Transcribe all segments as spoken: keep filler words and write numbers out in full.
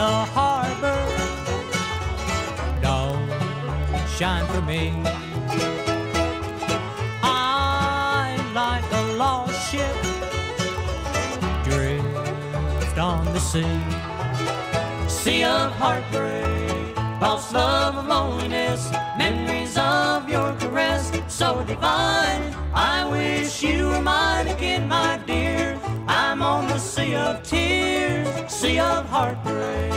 the harbor, don't shine for me. I'm like a lost ship, drift on the sea. Sea of heartbreak, lost love and loneliness, memories of your caress, so divine. I wish you were mine again, my dear. I'm on the sea of tears, sea of heartbreak.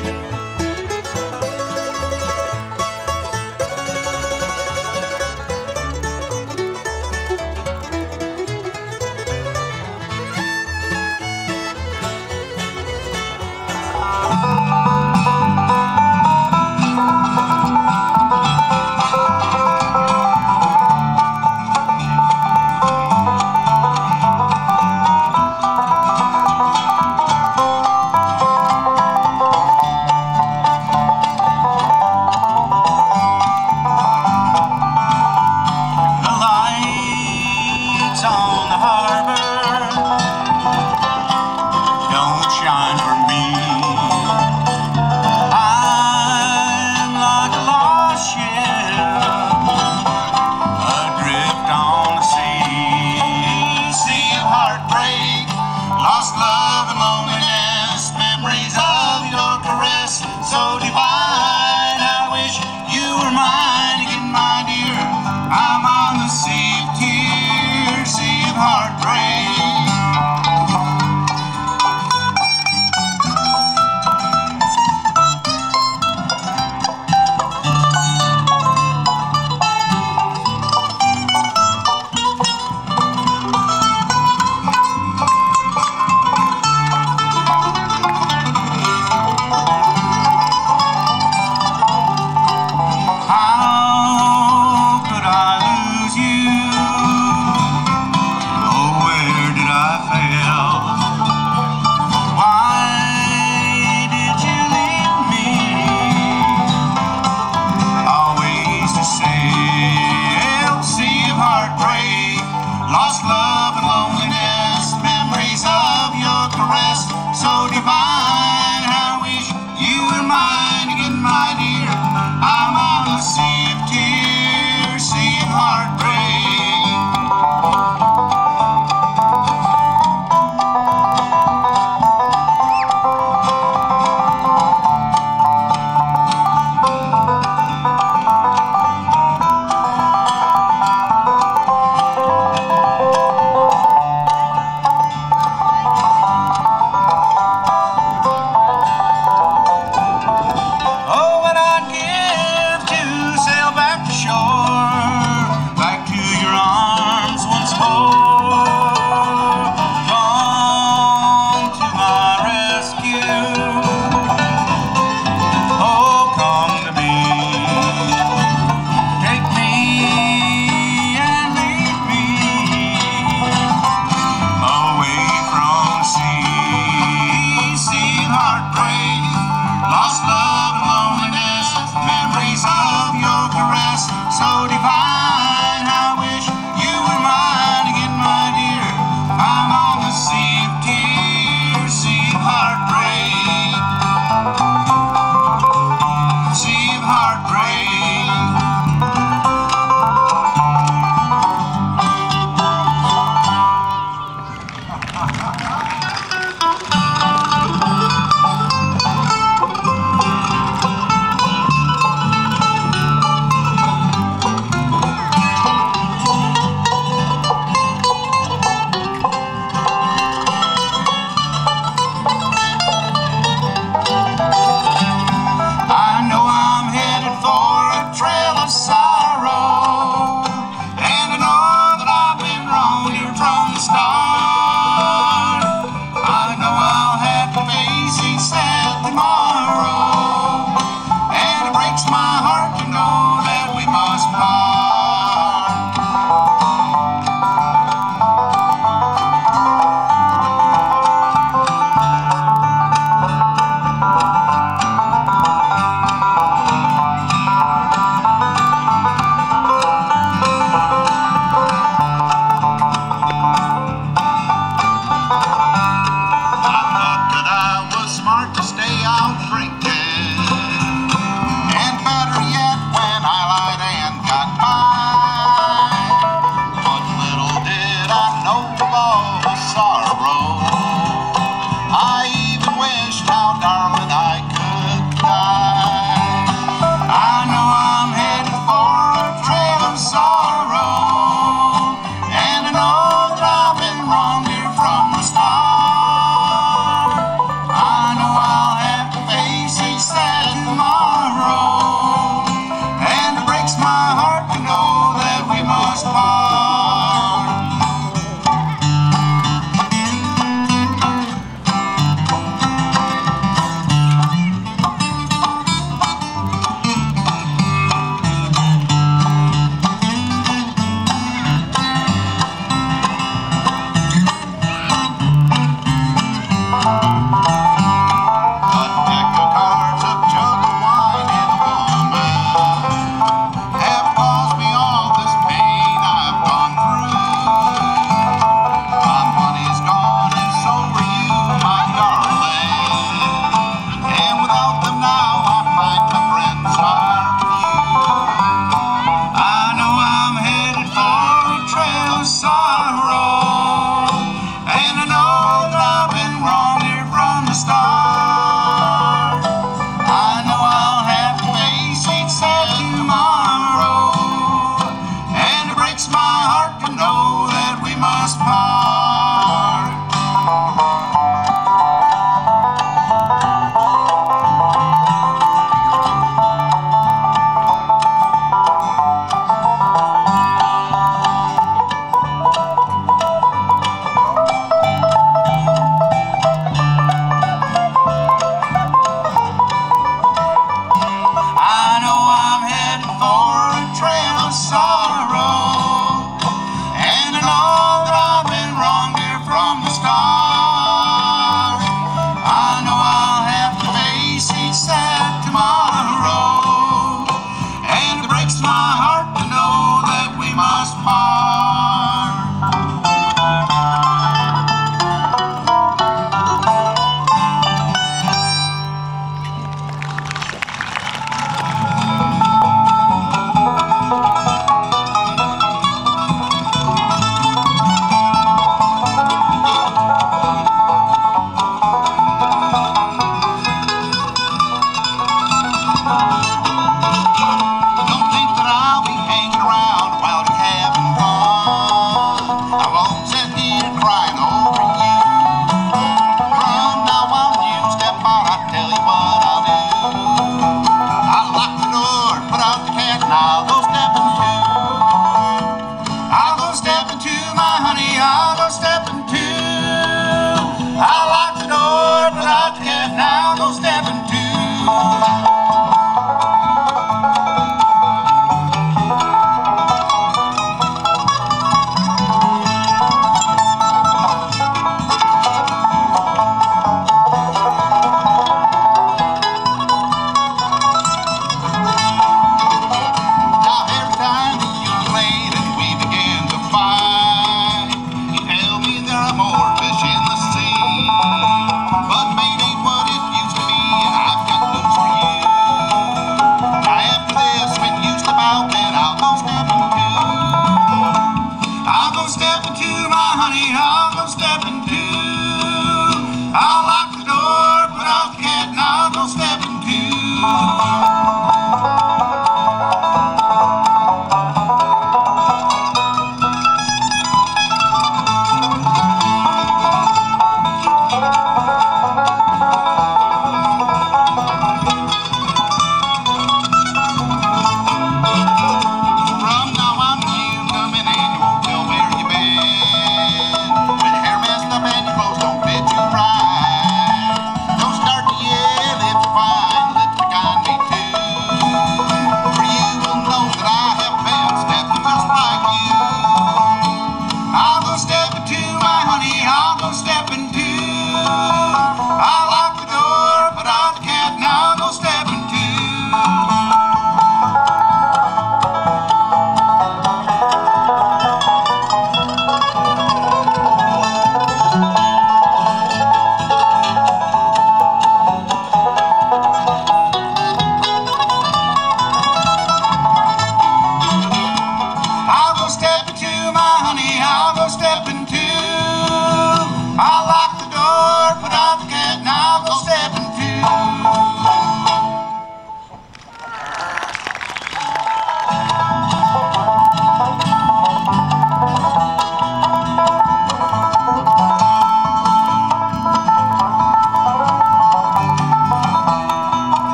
What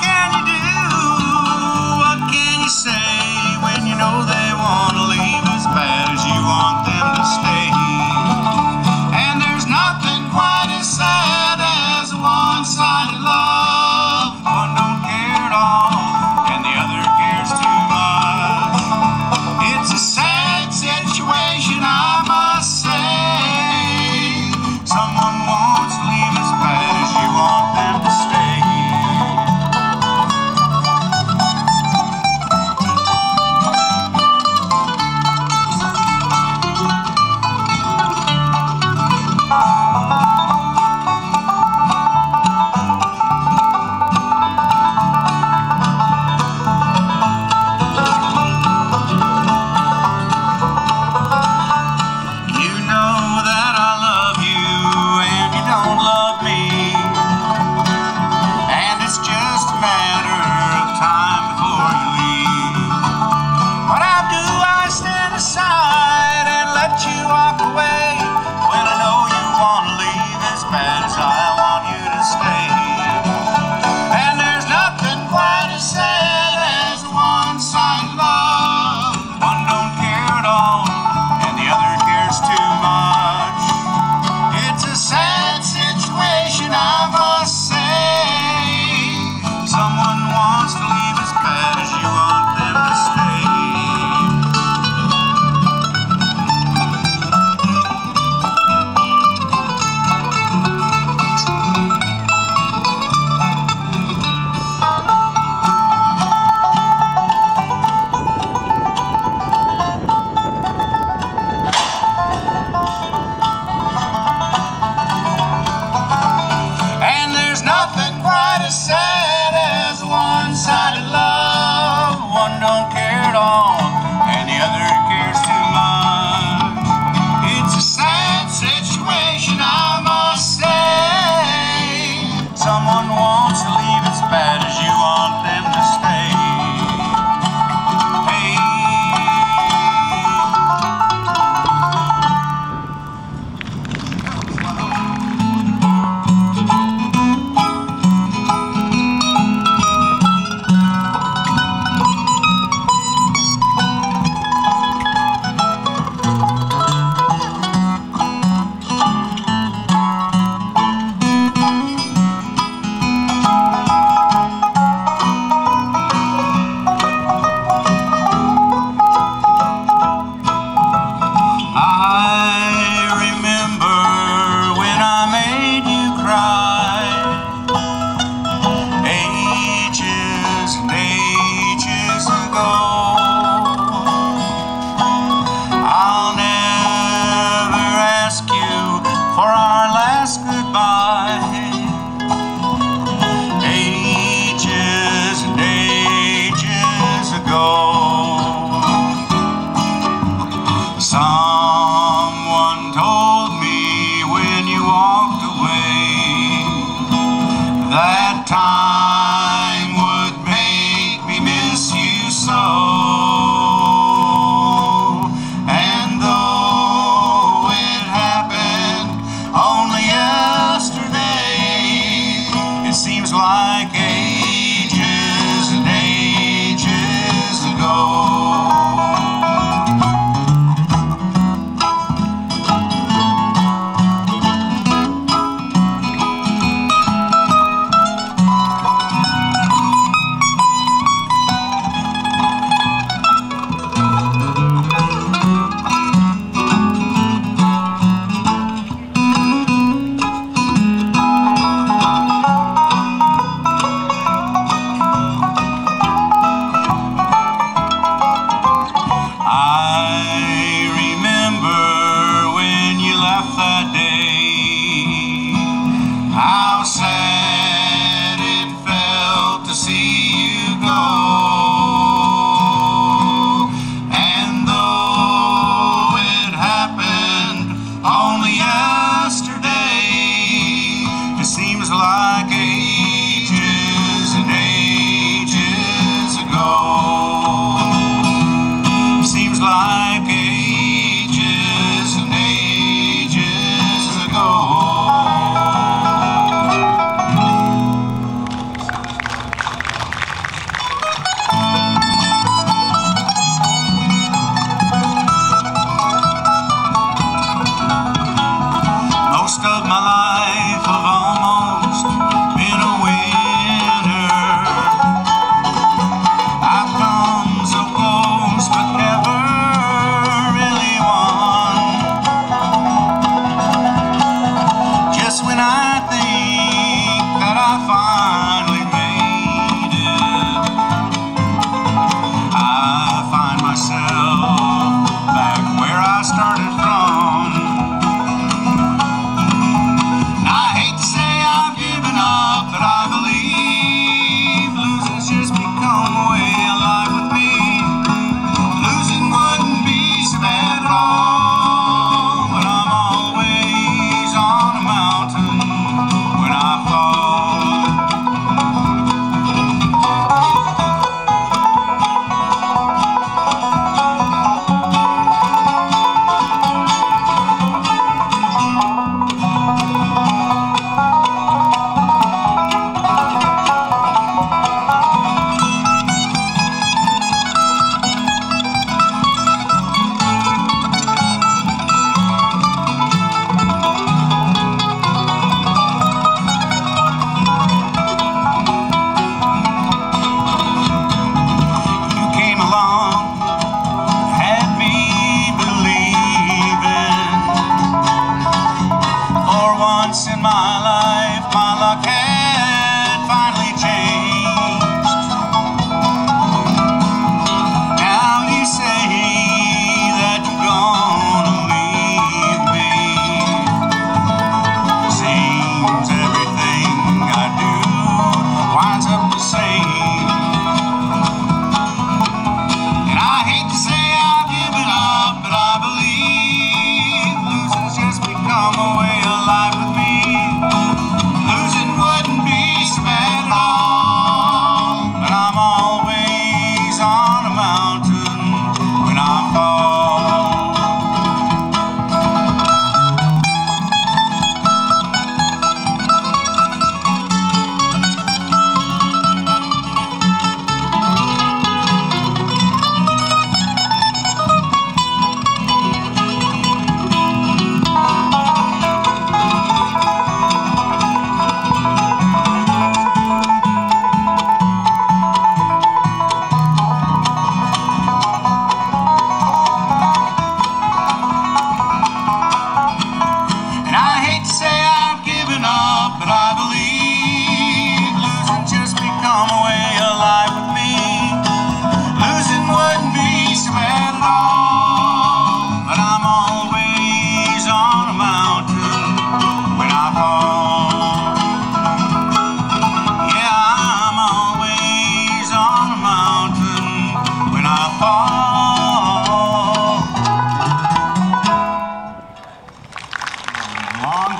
can you walk away when I know you want to leave as bad as I want you to stay. And there's nothing quite as sad as one-sided love. One don't care at all and the other cares too much. It's a sad situation, I must say. Someone wants to leave as bad as you want them to stay.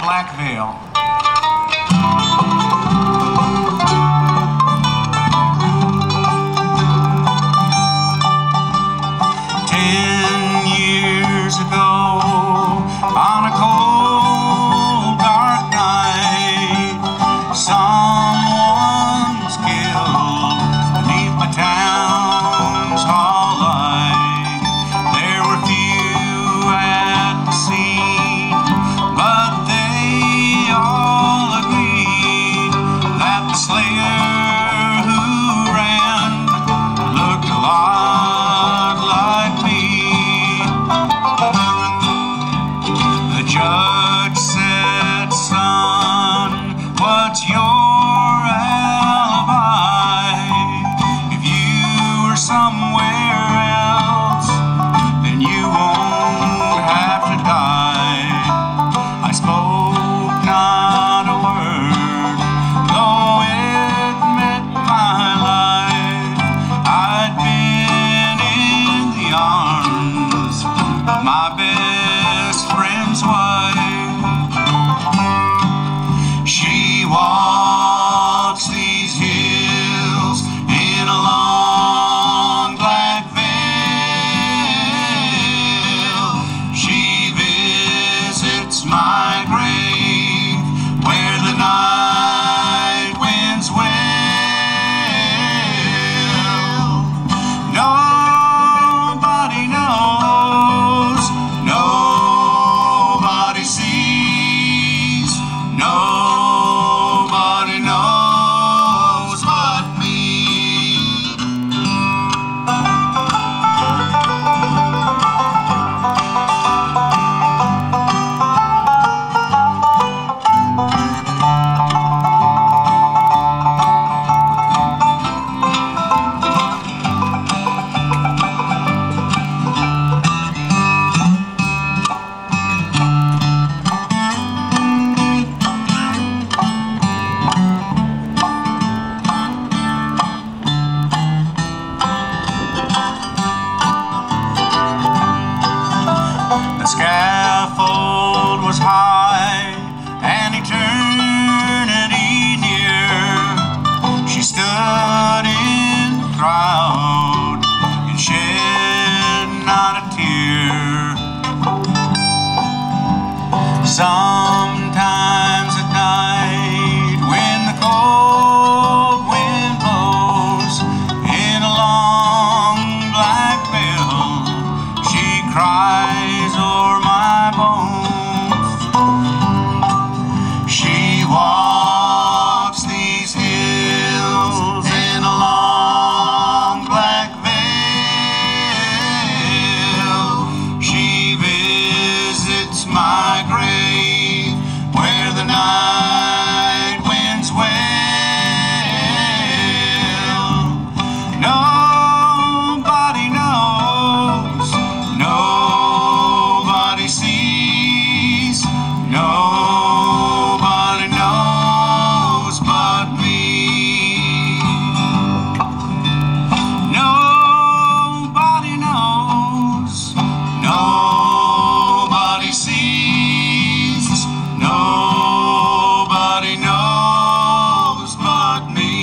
Black Veil. Ten years ago, on a cold, dark night, someone was killed beneath my town's hall light. There were few at the scene, but they all agreed that the slayer who ran looked a lot like me. The judge said, "Son, what's your alibi? If you were somewhere else, then you won't have to die." I spoke not a word, though it meant my life. I'd been in the arms of my best friend's wife. She walks these hills in a long black veil. She visits my grave where the night winds wail. Nobody knows, nobody sees, nobody knows but me. The scaffold was high, an eternity near. She stood in the crowd and shed not a tear. Sometimes at night, when the cold wind blows in a long black veil, she cries o'er my bones. She walks these hills in a long black veil. She visits my grave where the night winds wail. Nobody knows, no. Nobody sees, nobody knows but me. Nobody knows, nobody sees, nobody knows but me.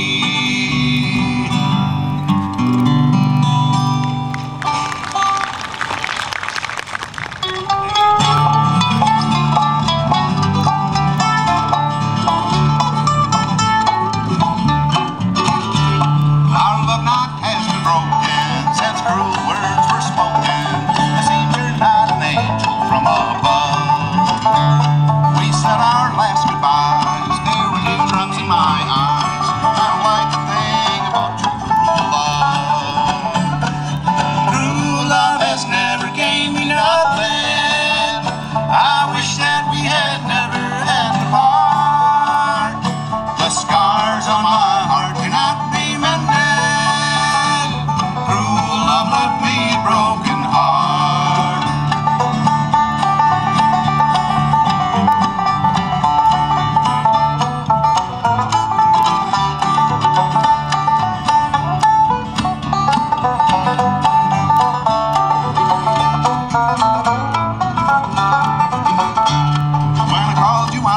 When I called you, I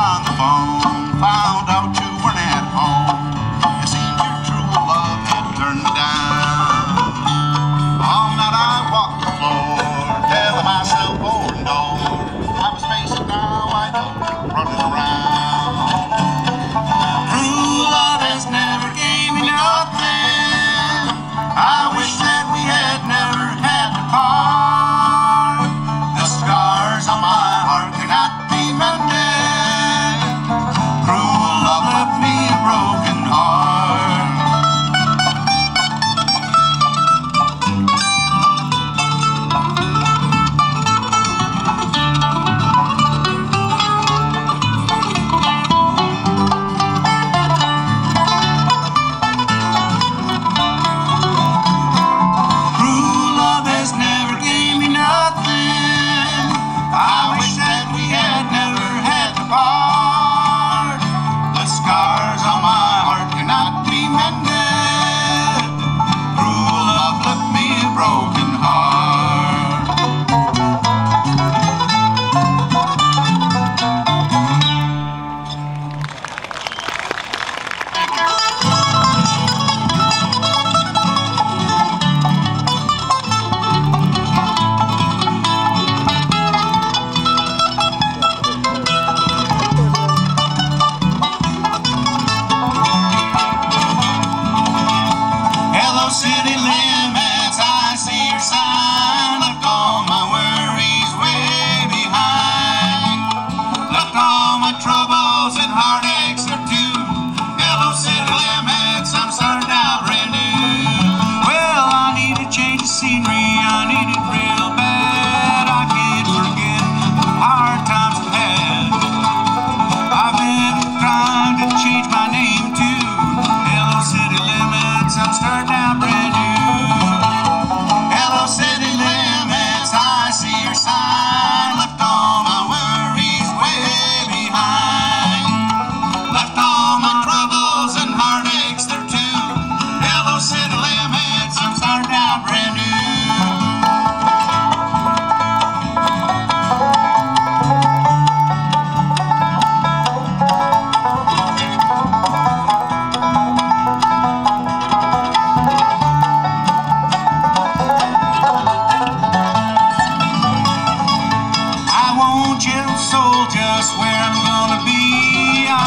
told just where I'm gonna be.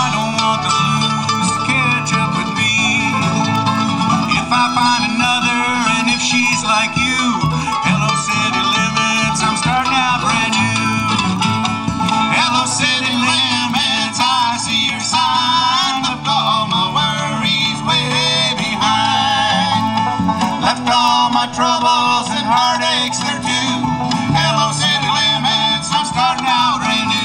I don't want the blues to catch up with me. If I find another, and if she's like you, hello city limits, I'm starting out brand new. Hello city limits, I see your sign, left all my worries way behind, left all my troubles and heartaches there too. Hello city limits, I'm starting out brand new.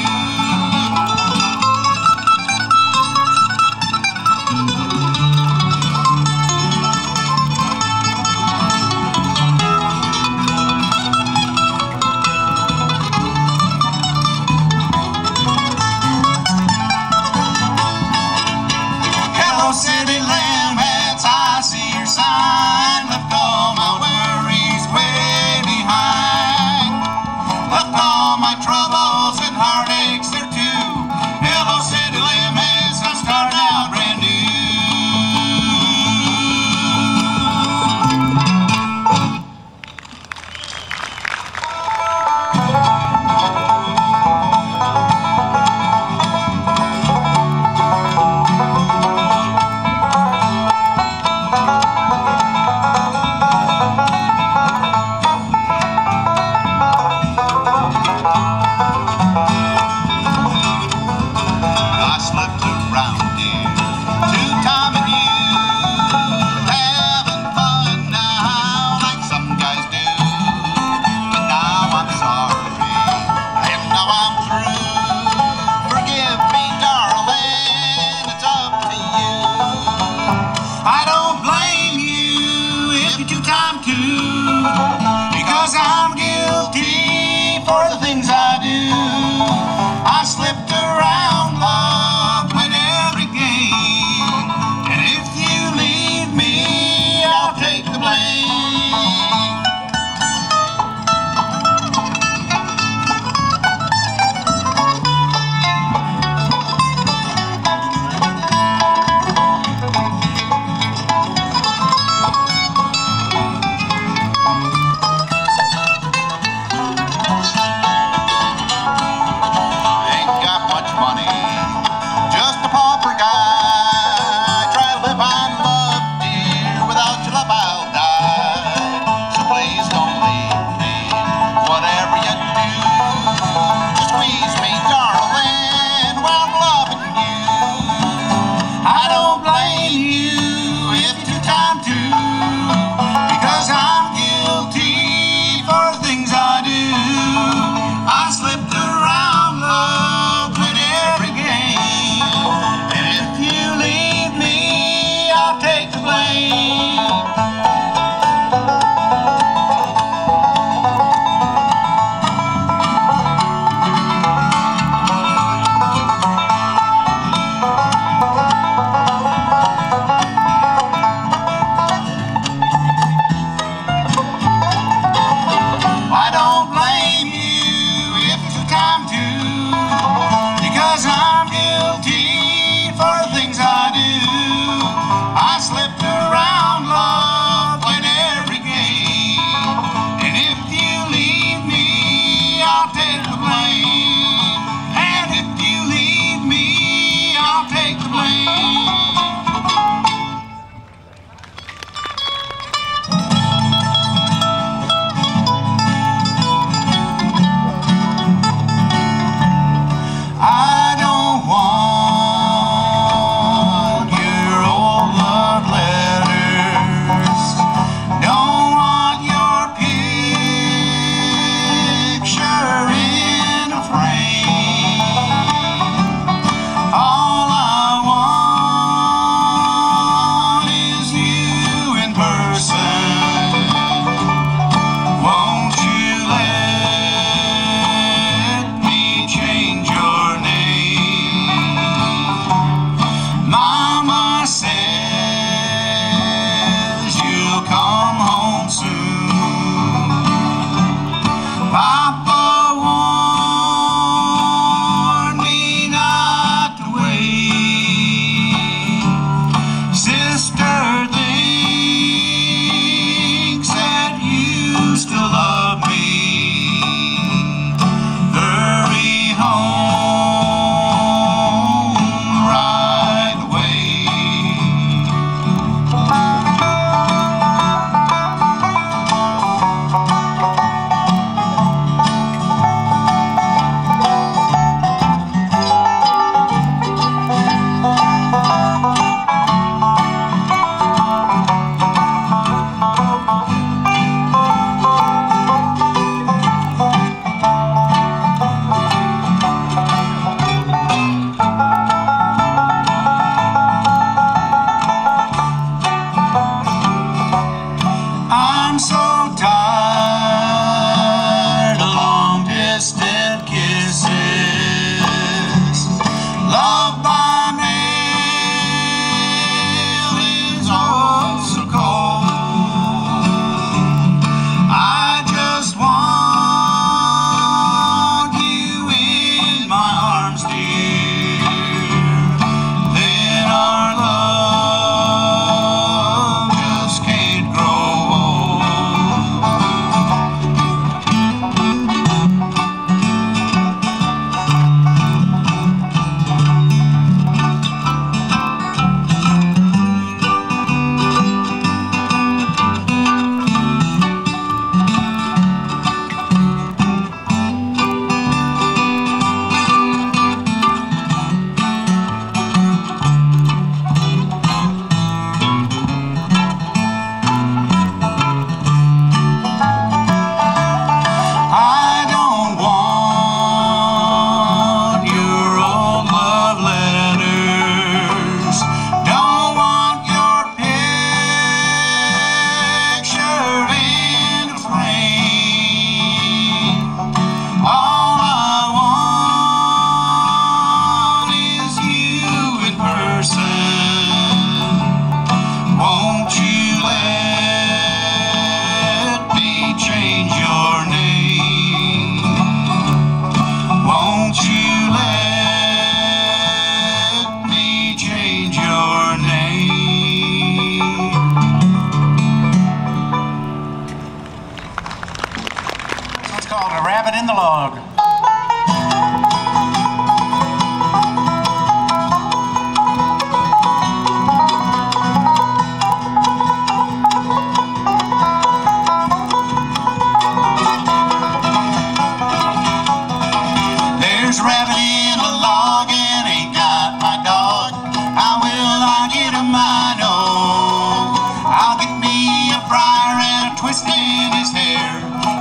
There's a rabbit in a log and ain't got my dog. How will I get him? I know. I'll get me a friar and a twist in his hair.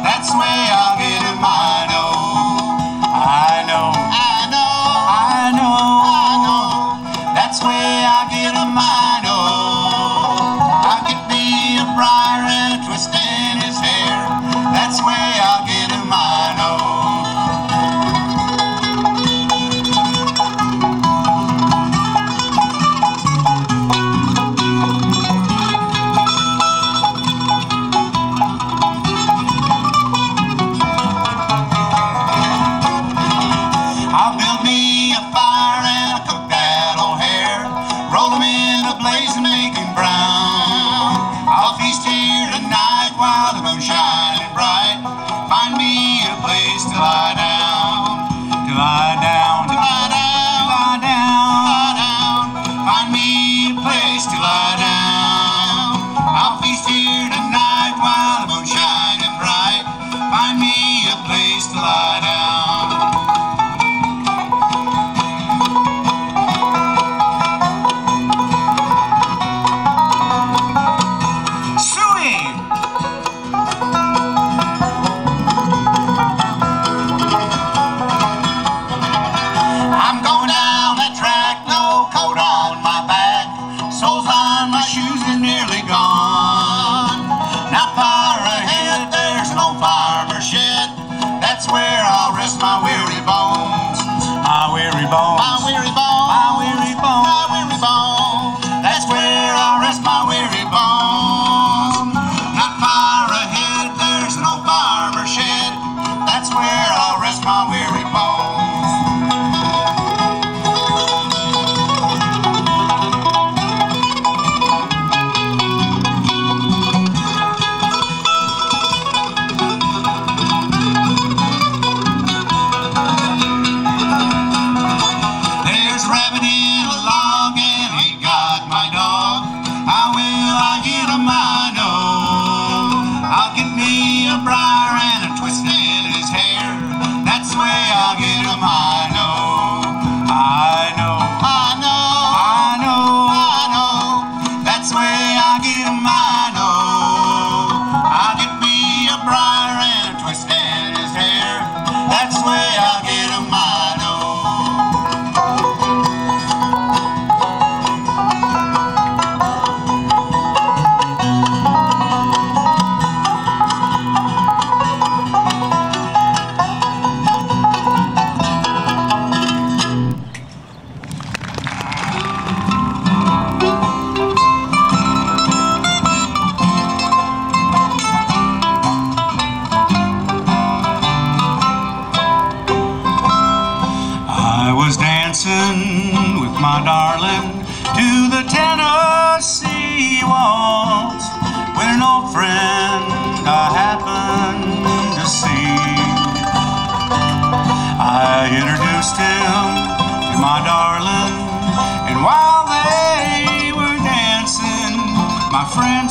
That's the way I'll get him. I know. I know. I know. I know. I know. That's the way I'll get him. I know. I'll get me a friar and a twist in his hair. That's the way I'll get him. I know.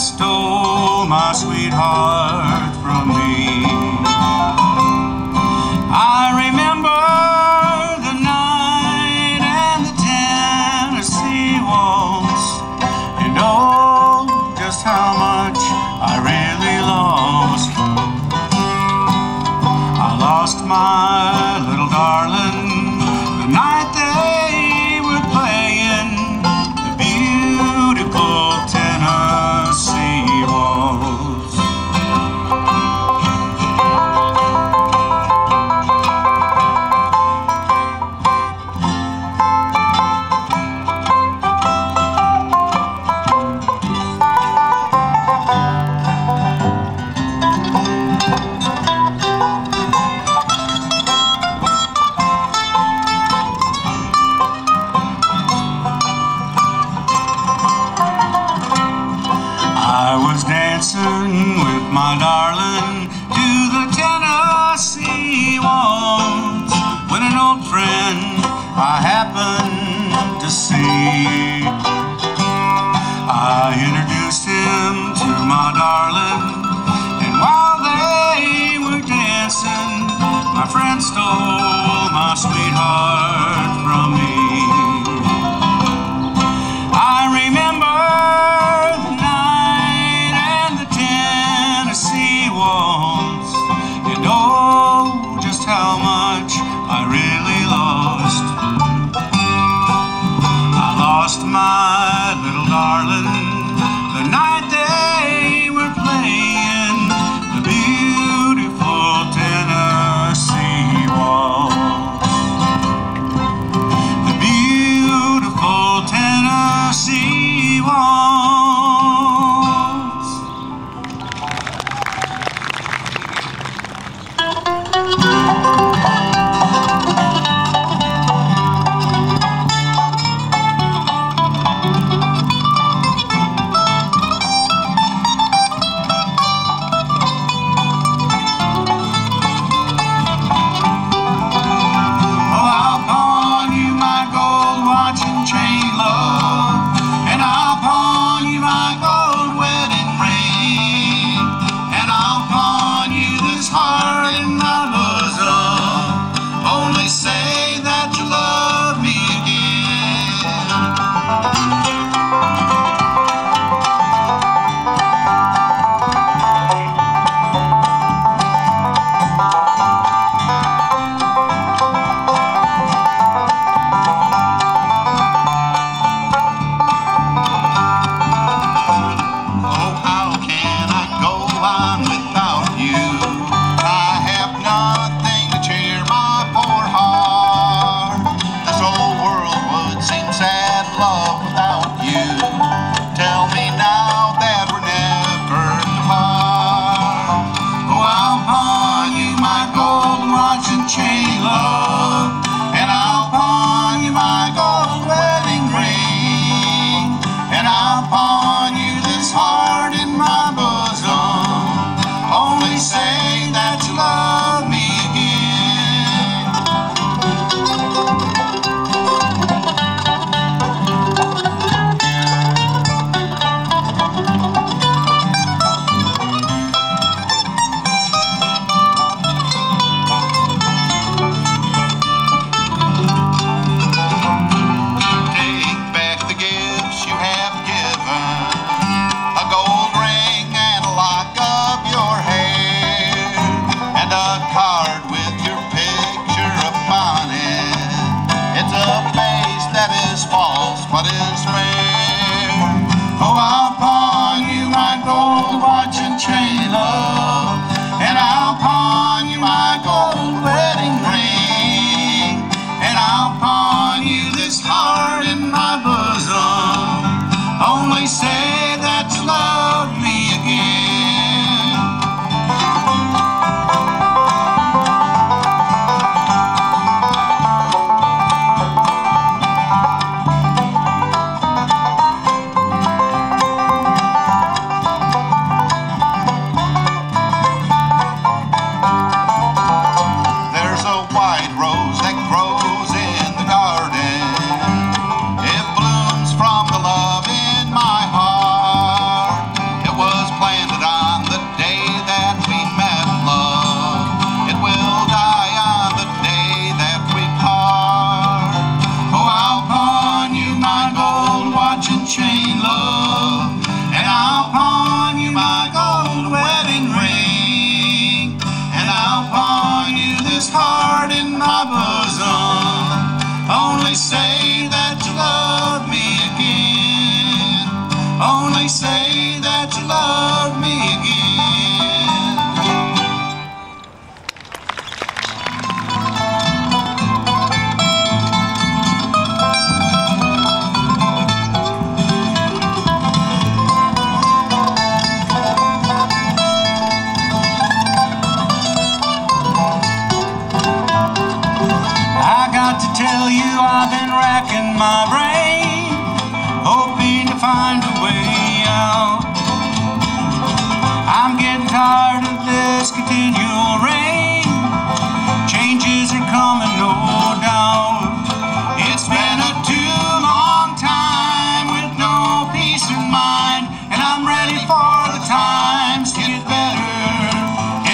Stole my sweet sweetheart from me. I remember the night and the Tennessee waltz, and oh, just how much I really lost. I lost my little darling the night they were playing the beautiful Tennessee waltz, the beautiful Tennessee waltz.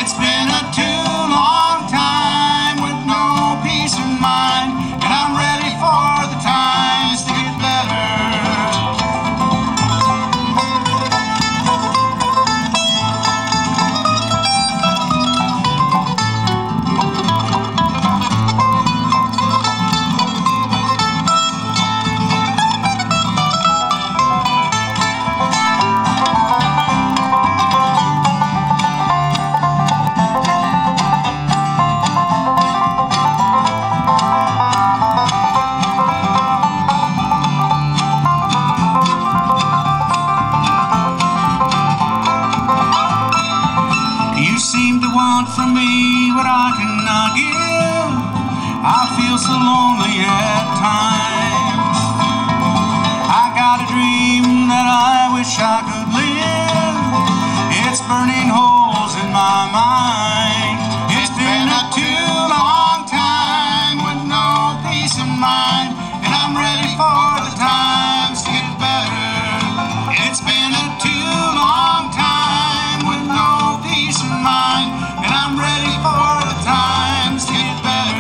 It's been a too long time with no peace of mind. so lonely at times. I got a dream that I wish I could live. It's burning holes in my mind. It's been a too long time with no peace in mind, and I'm ready for the times to get better. It's been a too long time with no peace in mind, and I'm ready for the times to get better.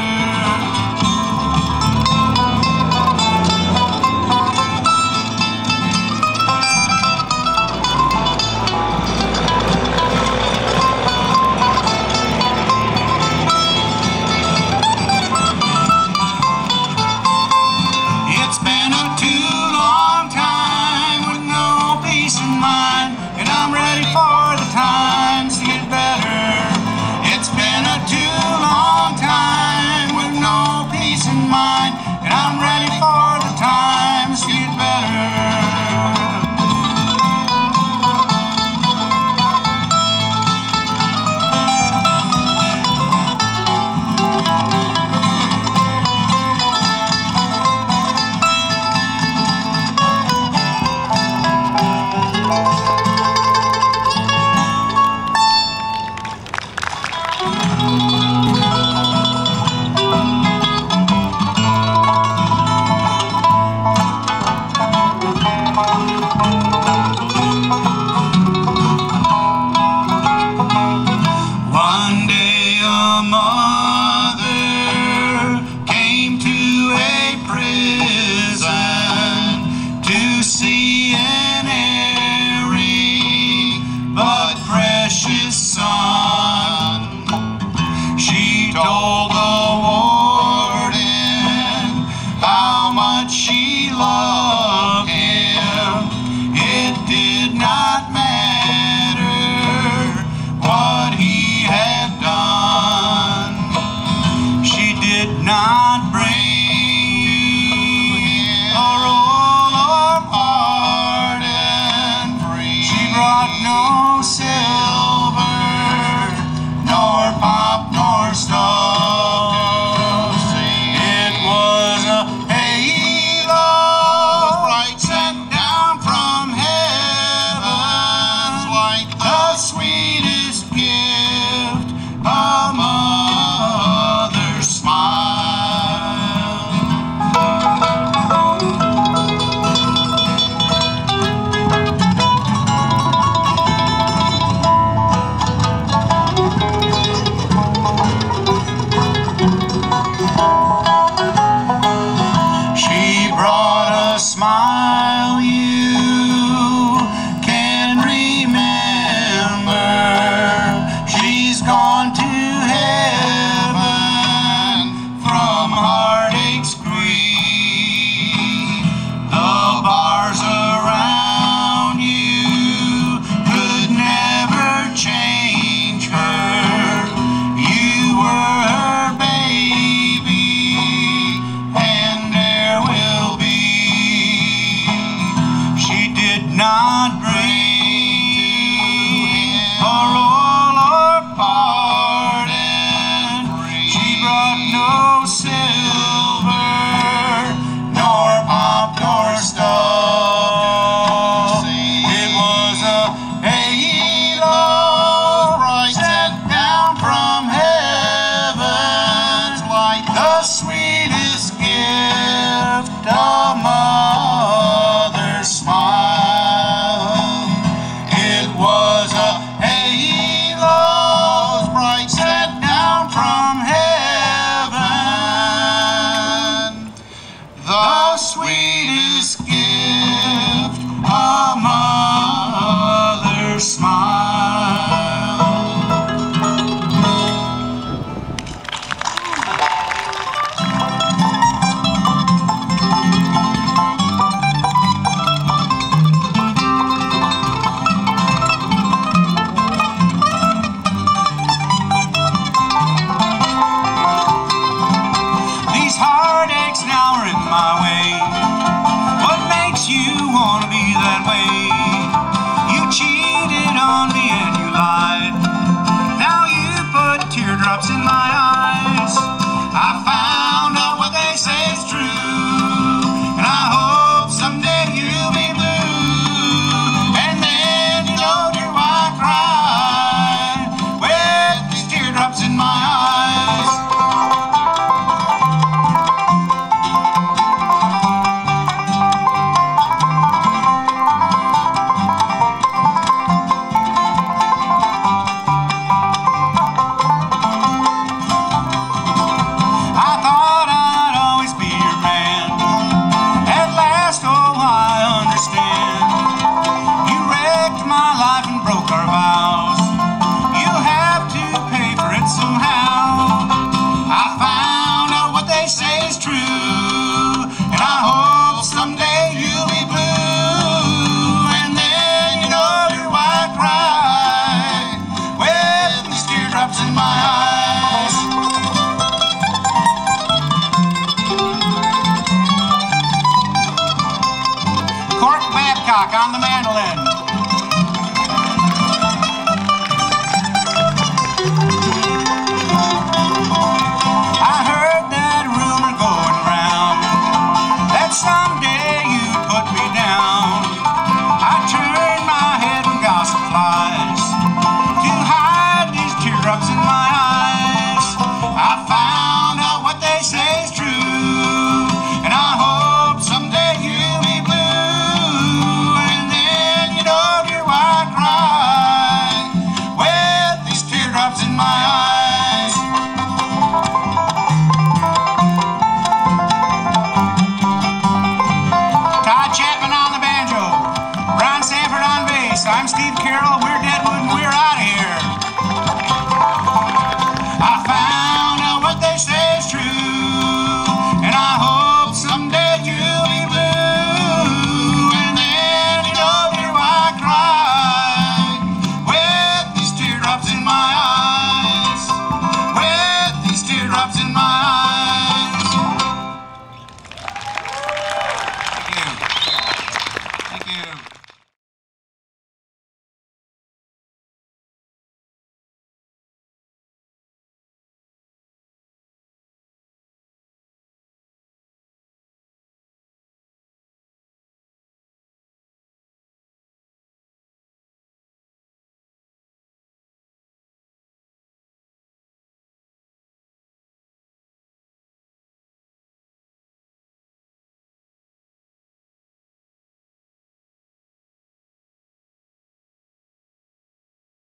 rock on the man.